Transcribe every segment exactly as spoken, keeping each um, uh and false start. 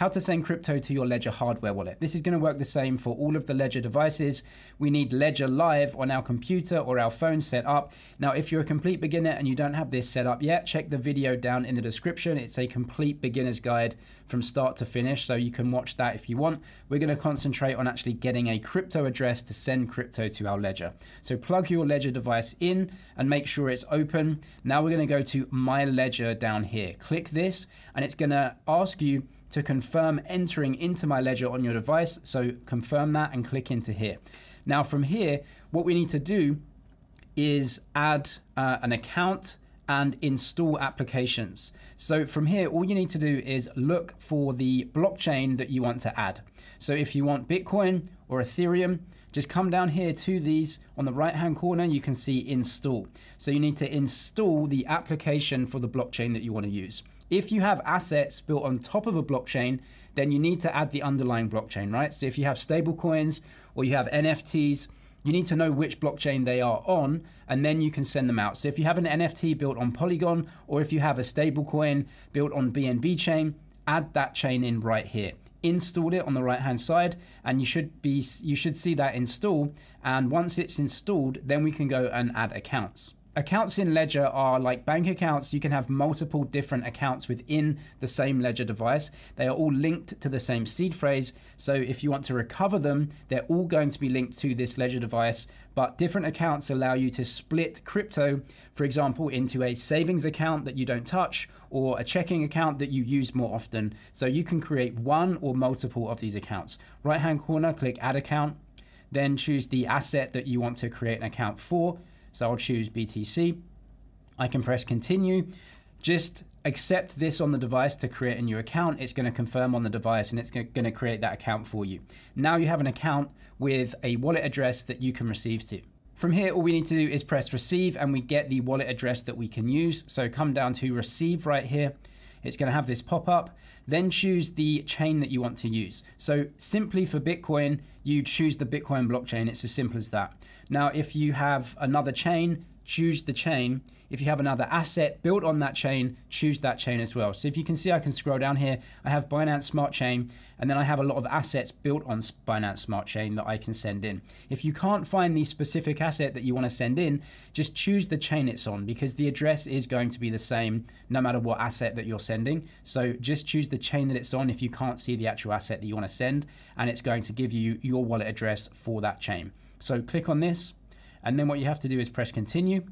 how to send crypto to your Ledger hardware wallet. This is going to work the same for all of the Ledger devices. We need Ledger Live on our computer or our phone set up. Now, if you're a complete beginner and you don't have this set up yet, check the video down in the description. It's a complete beginner's guide from start to finish, so you can watch that if you want. We're going to concentrate on actually getting a crypto address to send crypto to our Ledger. So plug your Ledger device in and make sure it's open. Now we're going to go to My Ledger down here. Click this and it's going to ask you to confirm entering into My Ledger on your device. So confirm that and click into here. Now from here, what we need to do is add uh, an account and install applications. So from here, all you need to do is look for the blockchain that you want to add. So if you want Bitcoin or Ethereum, just come down here to these. On the right-hand corner, you can see install. So you need to install the application for the blockchain that you want to use. If you have assets built on top of a blockchain, then you need to add the underlying blockchain, right? So if you have stablecoins or you have N F Ts, you need to know which blockchain they are on, and then you can send them out. So if you have an N F T built on Polygon, or if you have a stablecoin built on B N B chain, add that chain in right here. Install it on the right-hand side, and you should be you should see that install. And once it's installed, then we can go and add accounts. Accounts in Ledger are like bank accounts. You can have multiple different accounts within the same Ledger device. They are all linked to the same seed phrase. So if you want to recover them, they're all going to be linked to this Ledger device. But different accounts allow you to split crypto, for example, into a savings account that you don't touch or a checking account that you use more often. So you can create one or multiple of these accounts. Right-hand corner, click Add Account. Then choose the asset that you want to create an account for. So I'll choose B T C. I can press continue. Just accept this on the device to create a new account. It's going to confirm on the device and it's going to create that account for you. Now you have an account with a wallet address that you can receive to. From here, all we need to do is press receive and we get the wallet address that we can use. So come down to receive right here. It's going to have this pop up. Then choose the chain that you want to use. So simply for Bitcoin, you choose the Bitcoin blockchain. It's as simple as that. Now, if you have another chain, choose the chain. If you have another asset built on that chain, choose that chain as well. So if you can see, I can scroll down here. I have Binance Smart Chain, and then I have a lot of assets built on Binance Smart Chain that I can send in. If you can't find the specific asset that you want to send in, just choose the chain it's on because the address is going to be the same no matter what asset that you're sending. So just choose the chain that it's on if you can't see the actual asset that you want to send, and it's going to give you your wallet address for that chain. So click on this, and then what you have to do is press continue.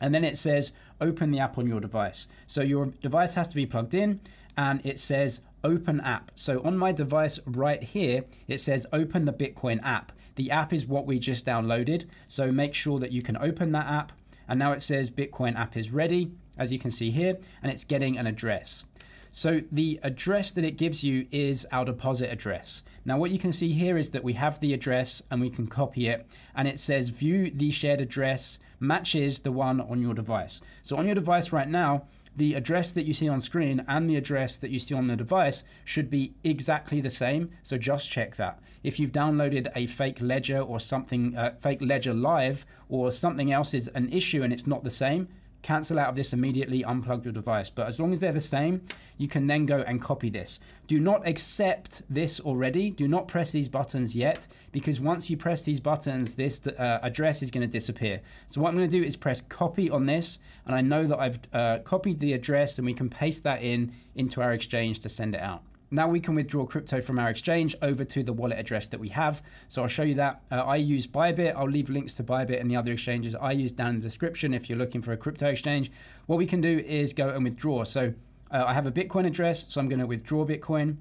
And then it says, open the app on your device. So your device has to be plugged in and it says, open app. So on my device right here, it says, open the Bitcoin app. The app is what we just downloaded. So make sure that you can open that app. And now it says Bitcoin app is ready, as you can see here, and it's getting an address. So the address that it gives you is our deposit address. Now what you can see here is that we have the address and we can copy it, and it says view the shared address matches the one on your device. So on your device right now, the address that you see on screen and the address that you see on the device should be exactly the same. So just check that. If you've downloaded a fake Ledger or something, uh, fake Ledger Live or something else is an issue and it's not the same, cancel out of this immediately, unplug your device. But as long as they're the same, you can then go and copy this. Do not accept this already. Do not press these buttons yet, because once you press these buttons, this uh, address is going to disappear. So what I'm going to do is press copy on this. And I know that I've uh, copied the address and we can paste that in into our exchange to send it out. Now we can withdraw crypto from our exchange over to the wallet address that we have. So I'll show you that. Uh, I use Bybit. I'll leave links to Bybit and the other exchanges I use down in the description if you're looking for a crypto exchange. What we can do is go and withdraw. So uh, I have a Bitcoin address, so I'm going to withdraw Bitcoin.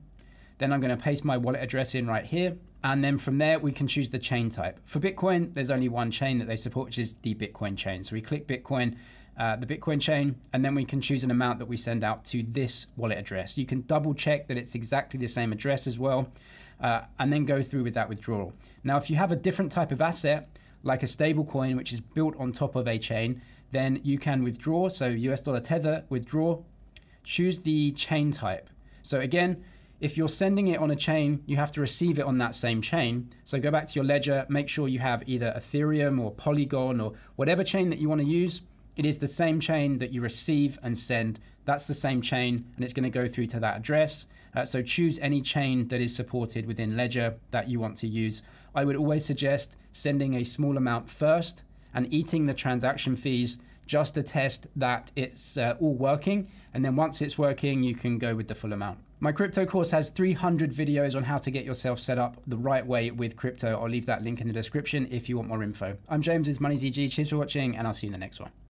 Then I'm going to paste my wallet address in right here. And then from there, we can choose the chain type. For Bitcoin, there's only one chain that they support, which is the Bitcoin chain. So we click Bitcoin. Uh, the Bitcoin chain, and then we can choose an amount that we send out to this wallet address. You can double check that it's exactly the same address as well, uh, and then go through with that withdrawal. Now, if you have a different type of asset, like a stablecoin, which is built on top of a chain, then you can withdraw. So U S dollar tether, withdraw, choose the chain type. So again, if you're sending it on a chain, you have to receive it on that same chain. So go back to your Ledger, make sure you have either Ethereum or Polygon or whatever chain that you want to use. It is the same chain that you receive and send That's the same chain, and it's going to go through to that address. Uh, so choose any chain that is supported within Ledger that you want to use. I would always suggest sending a small amount first and eating the transaction fees just to test that it's uh, all working. And then once it's working, you can go with the full amount. My crypto course has three hundred videos on how to get yourself set up the right way with crypto. I'll leave that link in the description if you want more info. I'm James with MoneyZG. Cheers for watching, and I'll see you in the next one.